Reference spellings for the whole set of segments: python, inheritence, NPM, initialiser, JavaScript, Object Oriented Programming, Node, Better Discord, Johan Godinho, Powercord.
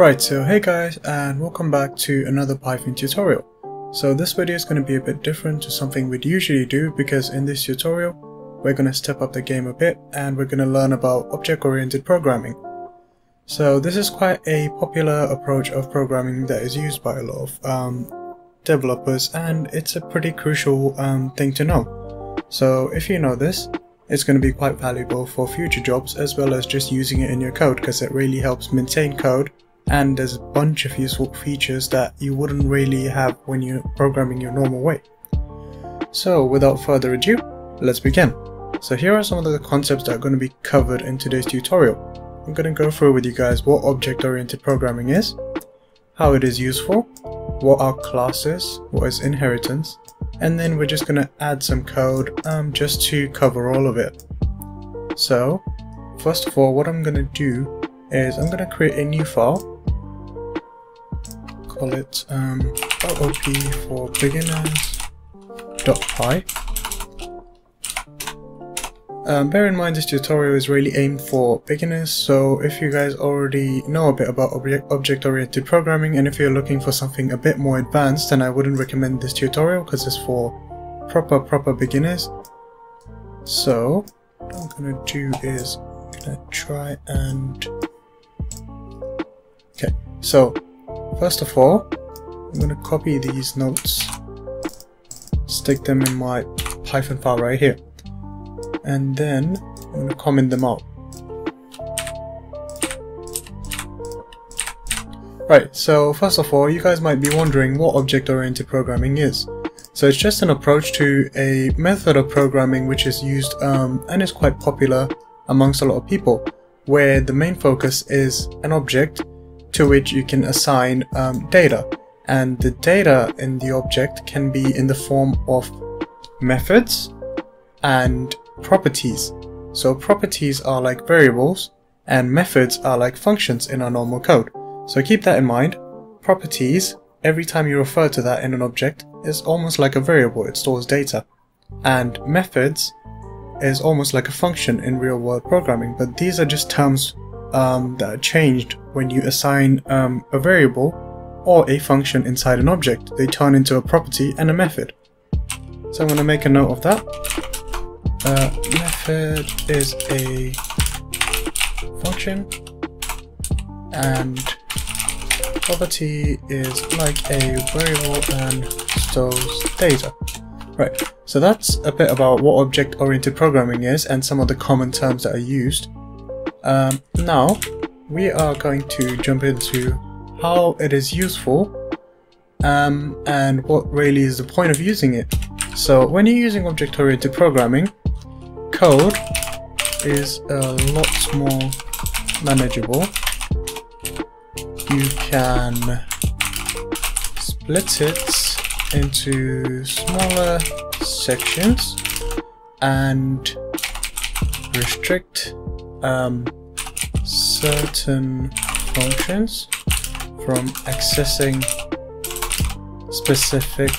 Right, so hey guys, and welcome back to another Python tutorial. So this video is going to be a bit different to something we'd usually do, because in this tutorial we're going to step up the game a bit and we're going to learn about object oriented programming. So this is quite a popular approach of programming that is used by a lot of developers, and it's a pretty crucial thing to know. So if you know this, it's going to be quite valuable for future jobs as well as just using it in your code, because it really helps maintain code, and there's a bunch of useful features that you wouldn't really have when you're programming your normal way. So without further ado, let's begin. So here are some of the concepts that are going to be covered in today's tutorial. I'm going to go through with you guys what object-oriented programming is, how it is useful, what are classes, what is inheritance, and then we're just going to add some code just to cover all of it. So first of all, what I'm going to do is I'm going to create a new file, call it op for beginners.py. Bear in mind this tutorial is really aimed for beginners, so if you guys already know a bit about object-oriented programming and if you're looking for something a bit more advanced, then I wouldn't recommend this tutorial because it's for proper beginners. So what I'm going to do is okay, so first of all, I'm going to copy these notes, stick them in my Python file right here, and then I'm going to comment them out. Right, so first of all, you guys might be wondering what object-oriented programming is. So it's just an approach to a method of programming which is used and is quite popular amongst a lot of people, where the main focus is an object to which you can assign data, and the data in the object can be in the form of methods and properties. So properties are like variables and methods are like functions in our normal code, so keep that in mind. Properties, every time you refer to that in an object, is almost like a variable, it stores data, and methods is almost like a function in real-world programming, but these are just terms that are changed when you assign a variable or a function inside an object. They turn into a property and a method. So I'm going to make a note of that. Method is a function and property is like a variable and stores data. Right, so that's a bit about what object-oriented programming is and some of the common terms that are used. Now we are going to jump into how it is useful and what really is the point of using it. So when you're using object-oriented programming, code is a lot more manageable. You can split it into smaller sections and restrict certain functions from accessing specific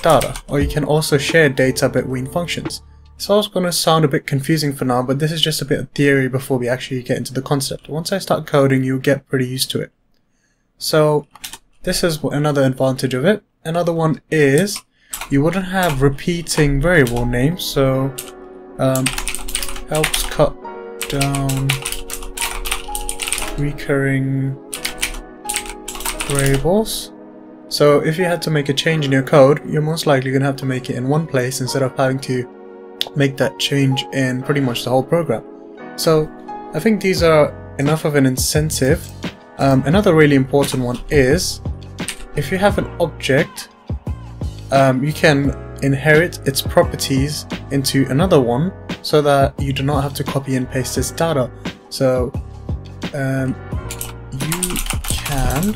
data, or you can also share data between functions. It's also going to sound a bit confusing for now, but this is just a bit of theory before we actually get into the concept. Once I start coding, you'll get pretty used to it. So this is another advantage of it. Another one is you wouldn't have repeating variable names, so helps cut down recurring variables. So if you had to make a change in your code, you're most likely going to have to make it in one place instead of having to make that change in pretty much the whole program. So I think these are enough of an incentive. Another really important one is if you have an object, you can inherit its properties into another one so that you do not have to copy and paste this data. So you can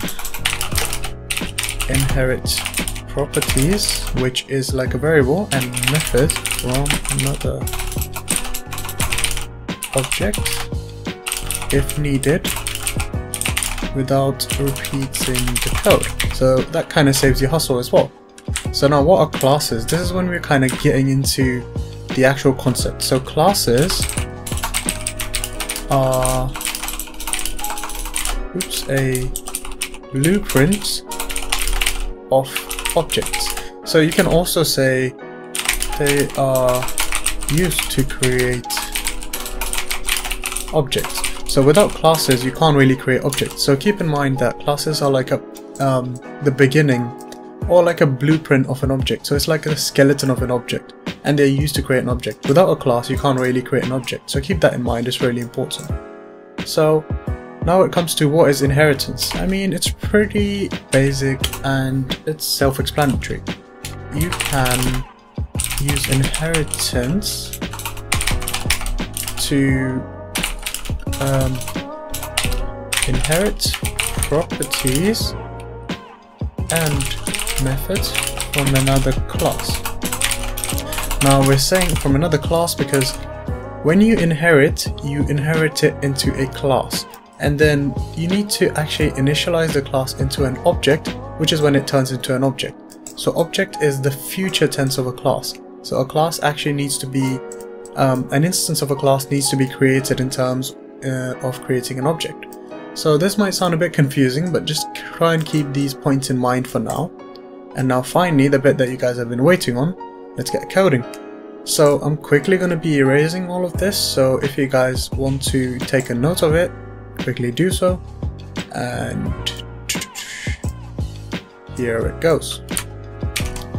inherit properties, which is like a variable, and method from another object if needed without repeating the code. So that kind of saves you hassle as well. So now, what are classes? This is when we're kind of getting into the actual concept. So classes are a blueprint of objects. So you can also say they are used to create objects. So without classes, you can't really create objects. So keep in mind that classes are like a the beginning or like a blueprint of an object. So it's like a skeleton of an object, and they're used to create an object. Without a class, you can't really create an object. So keep that in mind. It's really important. So now it comes to what is inheritance. I mean, it's pretty basic and it's self-explanatory. You can use inheritance to inherit properties and methods from another class. Now we're saying from another class because when you inherit it into a class, and then you need to actually initialize the class into an object, which is when it turns into an object. So object is the future tense of a class. So a class actually needs to be an instance of a class needs to be created in terms of creating an object. So this might sound a bit confusing, but just try and keep these points in mind for now. And now finally, the bit that you guys have been waiting on, let's get coding. So I'm quickly going to be erasing all of this, so if you guys want to take a note of it, quickly do so. And here it goes.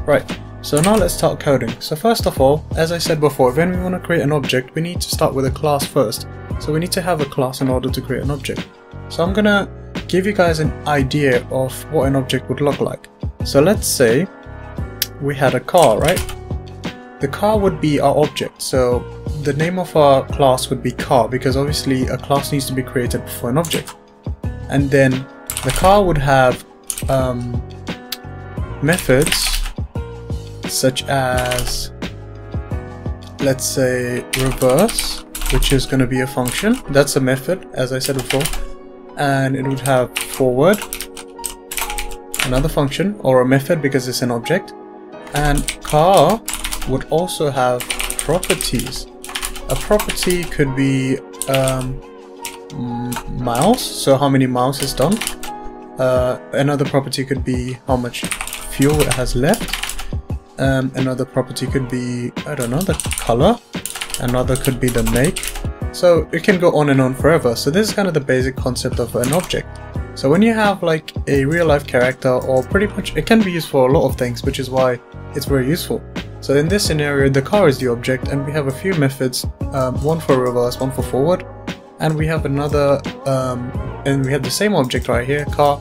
Right, so now let's start coding. So first of all, as I said before, when we want to create an object, we need to start with a class first. So we need to have a class in order to create an object. So I'm gonna give you guys an idea of what an object would look like. So let's say we had a car, right? The car would be our object. So the name of our class would be car, because obviously a class needs to be created before an object. And then the car would have methods such as, let's say, reverse, which is going to be a function. That's a method, as I said before. And it would have forward, another function or a method because it's an object. And car would also have properties. A property could be miles, so how many miles it's done. Another property could be how much fuel it has left. Another property could be, I don't know, the color. Another could be the make. So it can go on and on forever. So this is kind of the basic concept of an object. So when you have like a real life character, or pretty much it can be used for a lot of things, which is why it's very useful. So in this scenario, the car is the object, and we have a few methods, one for reverse, one for forward, and we have another and we have the same object right here, car,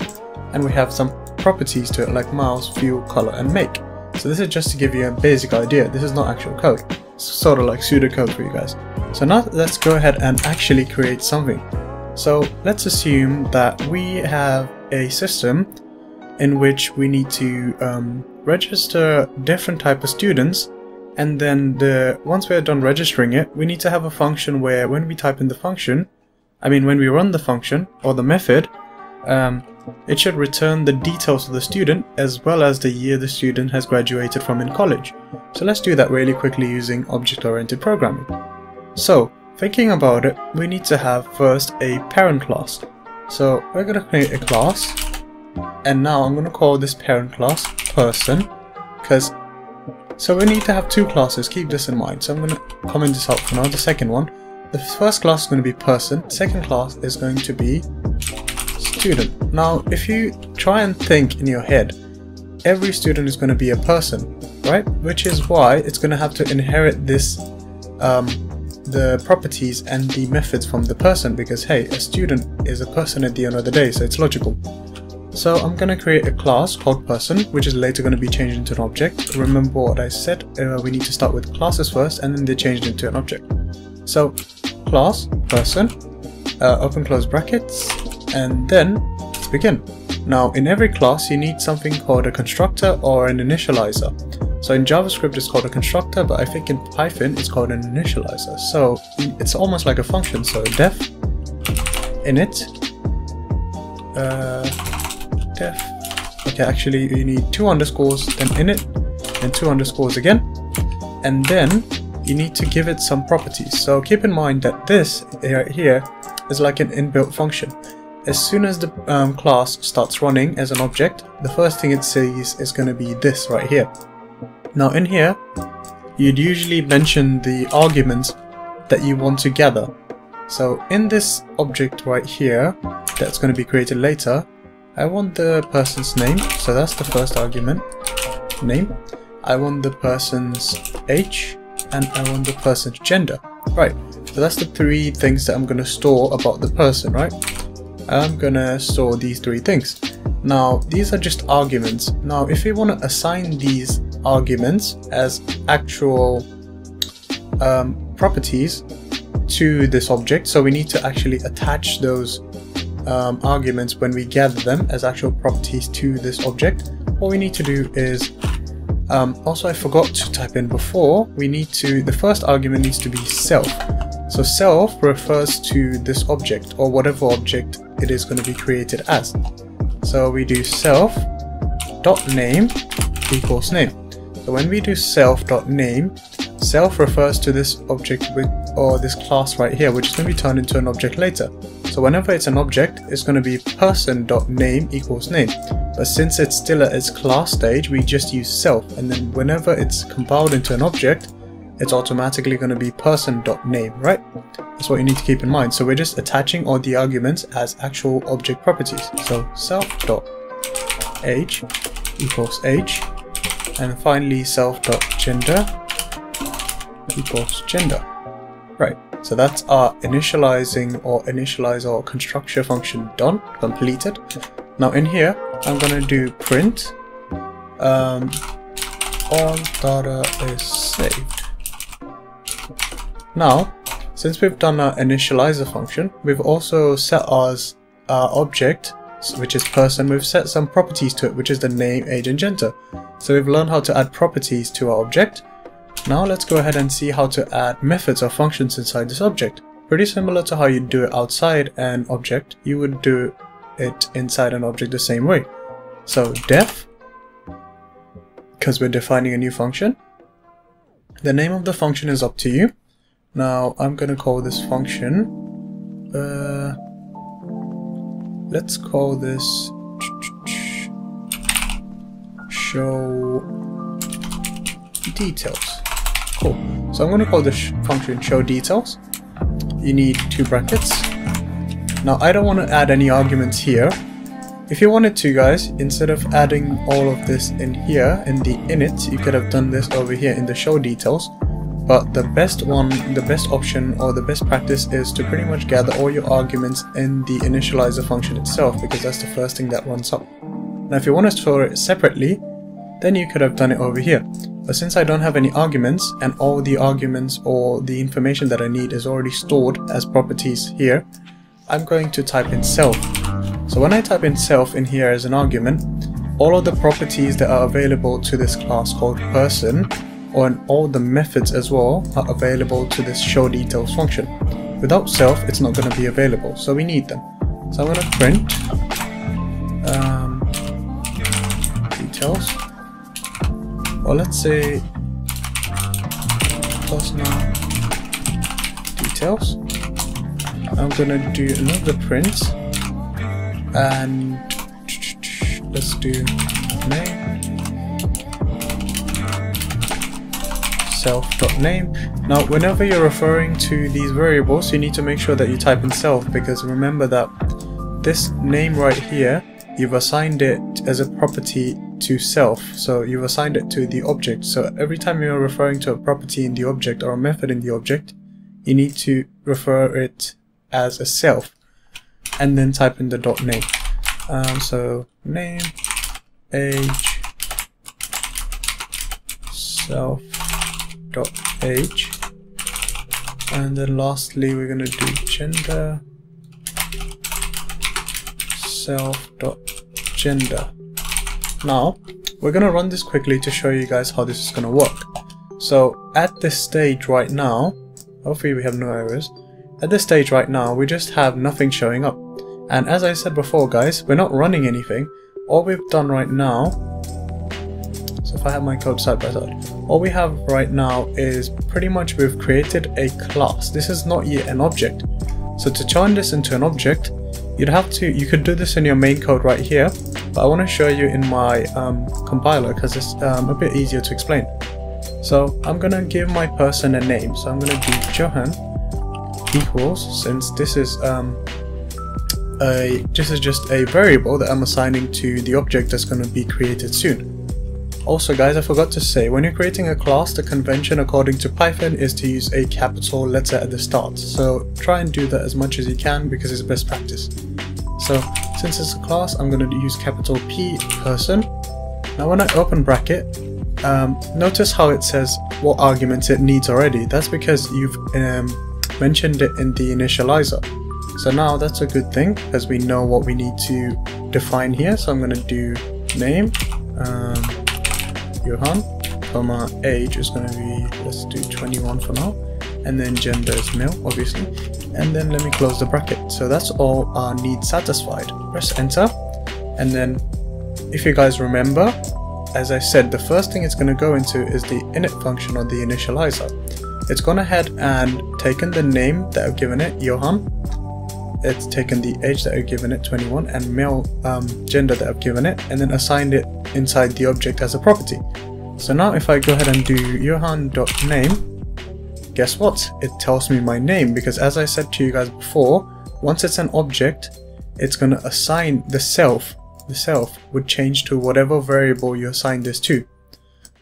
and we have some properties to it like miles, fuel, color, and make. So this is just to give you a basic idea. This is not actual code. Sort of like pseudocode for you guys. So now let's go ahead and actually create something. So let's assume that we have a system in which we need to register different type of students, and then once we are done registering it, we need to have a function where when we type in the function, when we run the function or the method, it should return the details of the student as well as the year the student has graduated from in college. So let's do that really quickly using Object Oriented Programming. So thinking about it, we need to have first a parent class. So we're going to create a class, and now I'm going to call this parent class person, because so we need to have two classes, keep this in mind. So I'm going to comment this out for now, the second one. The first class is going to be person, second class is going to be student. Now if you try and think in your head, every student is going to be a person, right? Which is why it's going to have to inherit this the properties and the methods from the person, because hey, a student is a person at the end of the day, so it's logical. So I'm going to create a class called person, which is later going to be changed into an object. Remember what I said, we need to start with classes first and then they changed into an object. So class person, open close brackets, and then let's begin. Now in every class you need something called a constructor or an initializer. So in JavaScript it's called a constructor, but I think in Python it's called an initializer. So it's almost like a function. So def init, okay, actually you need 2 underscores, then init, and 2 underscores again, and then you need to give it some properties. So keep in mind that this right here is like an inbuilt function. As soon as the class starts running as an object, the first thing it sees is going to be this right here. Now in here, you'd usually mention the arguments that you want to gather. So in this object right here, that's going to be created later, I want the person's name, so that's the first argument, name. I want the person's age, and I want the person's gender. Right, so that's the three things that I'm going to store about the person, right? I'm going to store these three things. Now, these are just arguments. Now, if we want to assign these arguments as actual properties to this object, so we need to actually attach those arguments when we gather them as actual properties to this object. What we need to do is also, I forgot to type in before, the first argument needs to be self. So self refers to this object or whatever object it is going to be created as. So we do self dot name equals name. So when we do self dot name, self refers to this object or this class right here, which is going to be turned into an object later. So whenever it's an object, it's going to be person dot name equals name. But since it's still at its class stage, we just use self, and then whenever it's compiled into an object, it's automatically going to be person.name, right? That's what you need to keep in mind. So we're just attaching all the arguments as actual object properties. So self.age equals age, and finally self.gender equals gender. Right, so that's our initialize or constructor function done, completed. Now in here, I'm going to do print all data is saved. Now, since we've done our initializer function, we've also set our object, which is person, we've set some properties to it, which is the name, age, and gender. So we've learned how to add properties to our object. Now let's go ahead and see how to add methods or functions inside this object. Pretty similar to how you do it outside an object, you would do it inside an object the same way. So def, because we're defining a new function. The name of the function is up to you. Now I'm going to call this function, let's call this show details. Cool. So I'm going to call this function show details. You need two brackets. Now I don't want to add any arguments here. If you wanted to, guys, instead of adding all of this in here in the init, you could have done this over here in the show details. But the best option or the best practice is to pretty much gather all your arguments in the initializer function itself, because that's the first thing that runs up. Now if you want to store it separately, then you could have done it over here. But since I don't have any arguments, and all the arguments or the information that I need is already stored as properties here, I'm going to type in self. So when I type in self in here as an argument, all of the properties that are available to this class called person, and all the methods as well, are available to this show details function. Without self, it's not going to be available, so we need them. So I'm going to print details, or let's say personal details. I'm going to do another print, and let's do name. Self.name. Now whenever you're referring to these variables, you need to make sure that you type in self, because remember that this name right here, you've assigned it as a property to self, so you've assigned it to the object. So every time you're referring to a property in the object or a method in the object, you need to refer it as a self and then type in the dot name. So name, age, self dot age, and then lastly we're gonna do gender, self dot gender. Now we're gonna run this quickly to show you guys how this is gonna work. So at this stage right now, hopefully we have no errors. At this stage right now, we just have nothing showing up, and as I said before, guys, we're not running anything. All we've done right now, so if I have my code side by side, all we have right now is pretty much we've created a class. This is not yet an object. So to turn this into an object, You could do this in your main code right here, but I want to show you in my compiler because it's a bit easier to explain. So I'm going to give my person a name. So I'm going to do Johan equals, since this is just a variable that I'm assigning to the object that's going to be created soon. Also guys, I forgot to say, when you're creating a class, the convention according to Python is to use a capital letter at the start. So try and do that as much as you can because it's best practice. So since it's a class, I'm going to use capital P person. Now when I open bracket, notice how it says what arguments it needs already. That's because you've mentioned it in the initializer. So now that's a good thing because we know what we need to define here. So I'm going to do name. Johan, comma, age is going to be, let's do 21 for now, and then gender is male obviously, and then let me close the bracket. So that's all our needs satisfied. Press enter, and then if you guys remember, as I said, the first thing it's going to go into is the init function or the initializer. It's gone ahead and taken the name that I've given it, Johan, it's taken the age that I've given it, 21, and male gender that I've given it, and then assigned it inside the object as a property. So now if I go ahead and do Johan.name, guess what? It tells me my name, because as I said to you guys before, once it's an object, it's going to assign the self. The self would change to whatever variable you assign this to.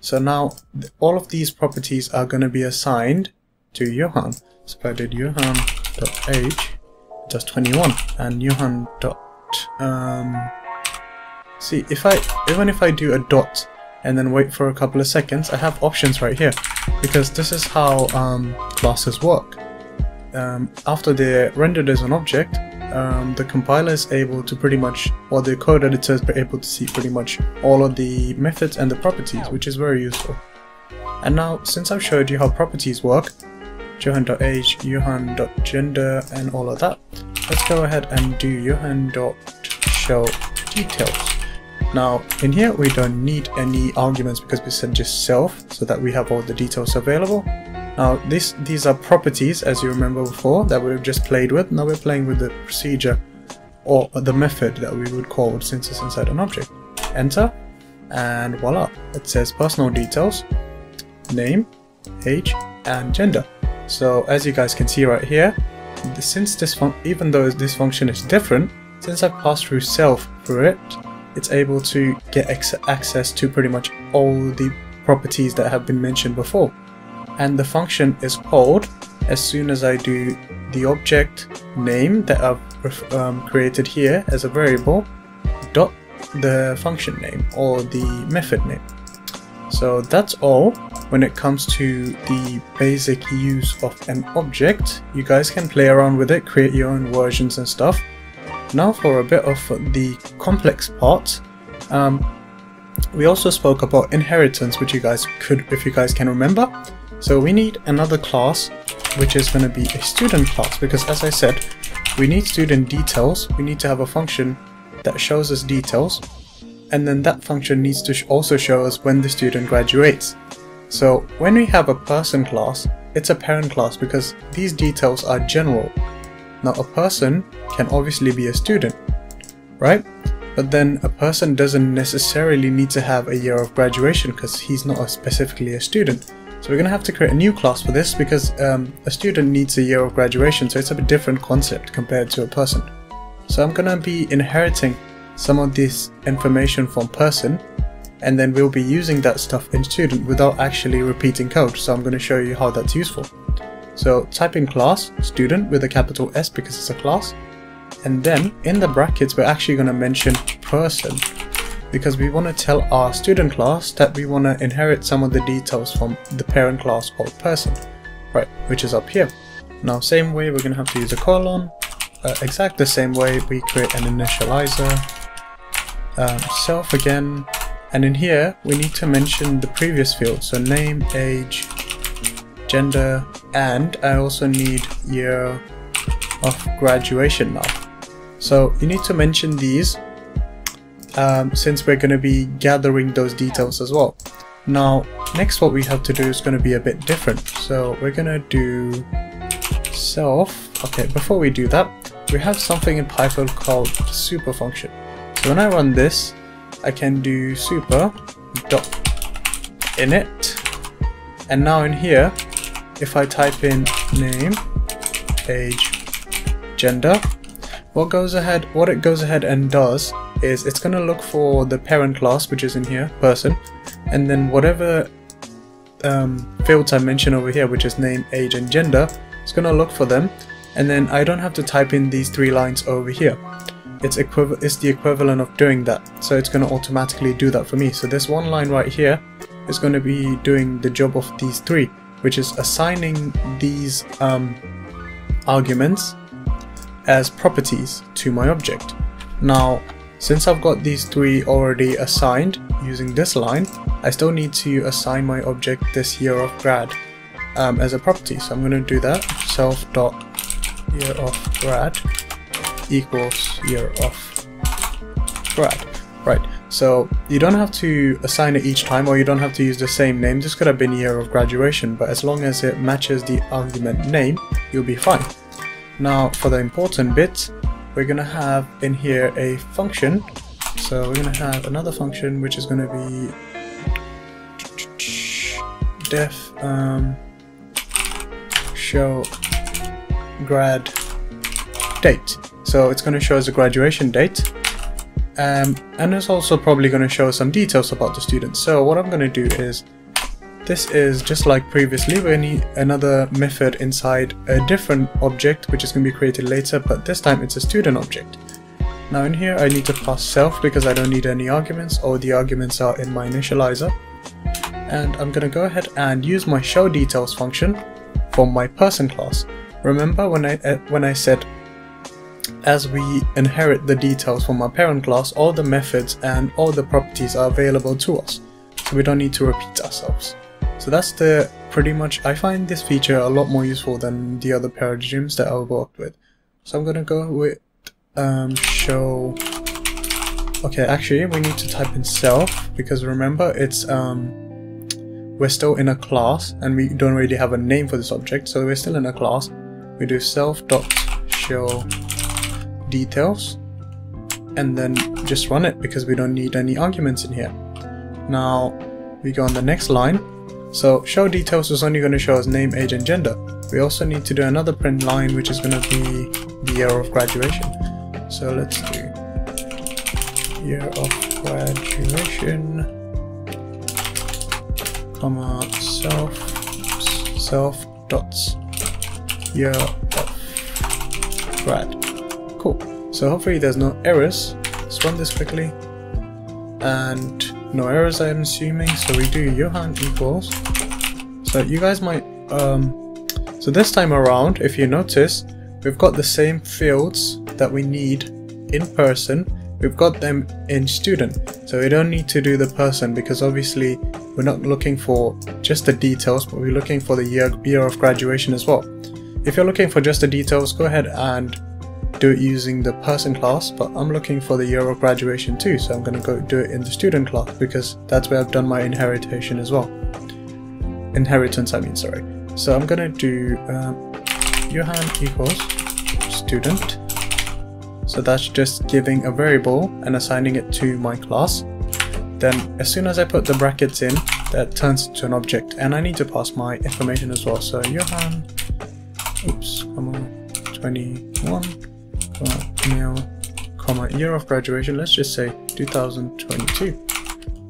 So now all of these properties are going to be assigned to Johan. So if I did Johan.age, just 21, and Johan see, even if I do a dot and then wait for a couple of seconds, I have options right here, because this is how classes work. After they're rendered as an object, the compiler is able to pretty much, or the code editor is able to see pretty much all of the methods and the properties, which is very useful. And now, since I've showed you how properties work, Johan.age, Johan.gender, and all of that, let's go ahead and do Johan.showDetails. Now in here we don't need any arguments because we said just self, so that we have all the details available. Now these are properties, as you remember before, that we've just played with. Now we're playing with the procedure or the method that we would call since it's inside an object. Enter, and voila, it says personal details, name, age, and gender. So as you guys can see right here, since even though this function is different, since I've passed through self through it, it's able to get access to pretty much all the properties that have been mentioned before. And the function is called as soon as I do the object name that I've created here as a variable dot the function name or the method name. So that's all when it comes to the basic use of an object. You guys can play around with it, create your own versions and stuff. Now for a bit of the complex part, we also spoke about inheritance, which you guys could, if you guys can remember. So we need another class, which is going to be a student class, because as I said, we need student details. We need to have a function that shows us details, and then that function needs to also show us when the student graduates. So when we have a person class, it's a parent class because these details are general. Now a person can obviously be a student, right? But then a person doesn't necessarily need to have a year of graduation because he's not specifically a student. So we're going to have to create a new class for this because a student needs a year of graduation, so it's a bit different concept compared to a person. So I'm going to be inheriting some of this information from person, and then we'll be using that stuff in student without actually repeating code. So I'm going to show you how that's useful. So type in class student with a capital S because it's a class, and then in the brackets we're actually going to mention person because we want to tell our student class that we want to inherit some of the details from the parent class called person, right, which is up here. Now same way, we're going to have to use a colon, exact the same way we create an initializer, self again. And in here, we need to mention the previous field. So name, age, gender, and I also need year of graduation now. So you need to mention these since we're going to be gathering those details as well. Now, next what we have to do is going to be a bit different. So we're going to do self. Okay, before we do that, we have something in Python called super function. So when I run this, I can do super dot init, and now in here, if I type in name, age, gender, what it goes ahead and does is it's going to look for the parent class, which is in here, person, and then whatever fields I mention over here, which is name, age and gender, it's going to look for them, and then I don't have to type in these three lines over here. It's the equivalent of doing that, so it's going to automatically do that for me. So this one line right here is going to be doing the job of these three, which is assigning these arguments as properties to my object. Now, since I've got these three already assigned using this line, I still need to assign my object this year of grad as a property. So I'm going to do that, self.year of grad equals year of grad. Right, so you don't have to assign it each time, or you don't have to use the same name. This could have been year of graduation, but as long as it matches the argument name, you'll be fine. Now for the important bits, we're going to have in here a function. So we're going to have another function which is going to be def show grad date. So it's going to show us a graduation date, and it's also probably going to show some details about the student. So what I'm going to do is, this is just like previously, we need another method inside a different object which is going to be created later, but this time it's a student object. Now in here I need to pass self because I don't need any arguments, or the arguments are in my initializer, and I'm going to go ahead and use my show details function for my person class. Remember when I said as we inherit the details from our parent class, all the methods and all the properties are available to us, so we don't need to repeat ourselves. So that's the pretty much, I find this feature a lot more useful than the other paradigms that I've worked with. So I'm going to go with show, okay, actually we need to type in self, because remember it's we're still in a class and we don't really have a name for this object, so we're still in a class. We do self.show details and then just run it because we don't need any arguments in here. Now we go on the next line. So show details is only going to show us name, age and gender. We also need to do another print line which is going to be the year of graduation. So let's do year of graduation, comma self dots year of grad. Cool, so hopefully there's no errors. Let's run this quickly, and no errors I'm assuming. So we do Johan equals, so you guys might so this time around, if you notice, we've got the same fields that we need in person, we've got them in student, so we don't need to do the person because obviously we're not looking for just the details, but we're looking for the year of graduation as well. If you're looking for just the details, go ahead and do it using the person class, but I'm looking for the year of graduation too, so I'm going to go do it in the student class because that's where I've done my inheritance as well. Inheritance, I mean. So I'm going to do Johan equals student. So that's just giving a variable and assigning it to my class. Then as soon as I put the brackets in, that turns into an object, and I need to pass my information as well. So Johan, oops, come on, 21. Male, comma, year of graduation, let's just say 2022.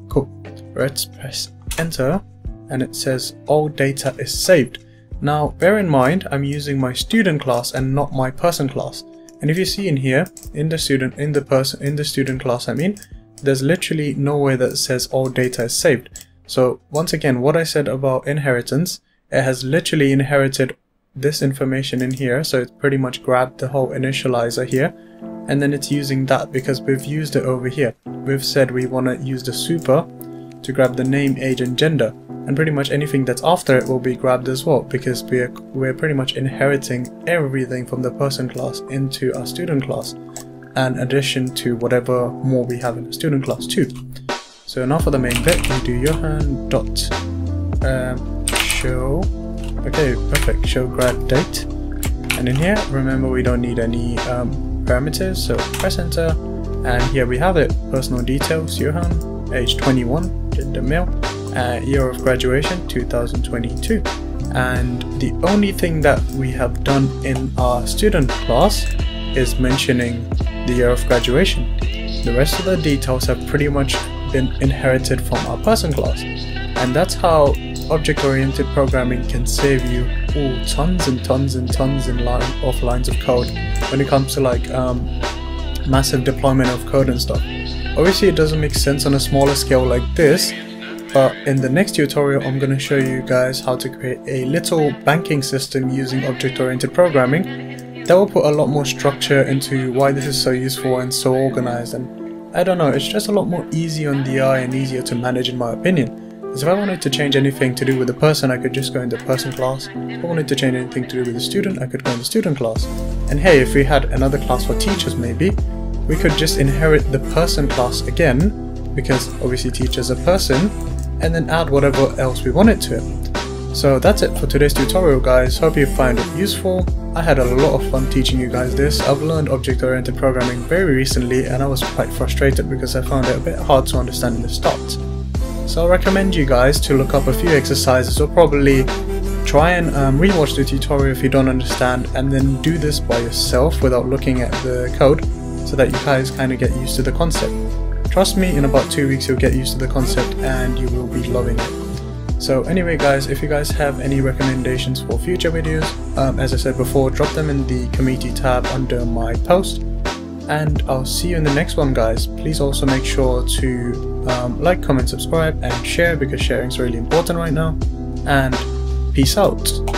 Cool. Let's press enter and it says all data is saved. Now bear in mind I'm using my student class and not my person class, and if you see in here in the student class I mean, there's literally nowhere that says all data is saved. So once again, what I said about inheritance, it has literally inherited this information in here, so it's pretty much grabbed the whole initializer here, and then it's using that because we've used it over here. We've said we want to use the super to grab the name, age and gender, and pretty much anything that's after it will be grabbed as well, because we're pretty much inheriting everything from the person class into our student class, and addition to whatever more we have in the student class too. So now for the main bit, we do Johan dot show. Okay, perfect, show grad date, and in here, remember, we don't need any parameters, so press enter, and here we have it. Personal details: Johan, age 21, gender male, year of graduation 2022. And the only thing that we have done in our student class is mentioning the year of graduation. The rest of the details have pretty much been inherited from our person class. And that's how object-oriented programming can save you tons and tons and tons of lines of code when it comes to like massive deployment of code and stuff. Obviously it doesn't make sense on a smaller scale like this, but in the next tutorial I'm going to show you guys how to create a little banking system using object-oriented programming that will put a lot more structure into why this is so useful and so organized, and I don't know, it's just a lot more easy on the eye and easier to manage in my opinion. So if I wanted to change anything to do with the person, I could just go into the person class. If I wanted to change anything to do with the student, I could go in the student class. And hey, if we had another class for teachers maybe, we could just inherit the person class again, because obviously teacher's a person, and then add whatever else we wanted to it. So that's it for today's tutorial, guys. Hope you find it useful. I had a lot of fun teaching you guys this. I've learned object-oriented programming very recently, and I was quite frustrated because I found it a bit hard to understand in the start. So I recommend you guys to look up a few exercises, or probably try and rewatch the tutorial if you don't understand, and then do this by yourself without looking at the code, so that you guys kind of get used to the concept. Trust me, in about 2 weeks you'll get used to the concept and you will be loving it. So anyway guys, if you guys have any recommendations for future videos, as I said before, drop them in the community tab under my post. And I'll see you in the next one, guys. Please also make sure to like, comment, subscribe, and share, because sharing is really important right now. And peace out.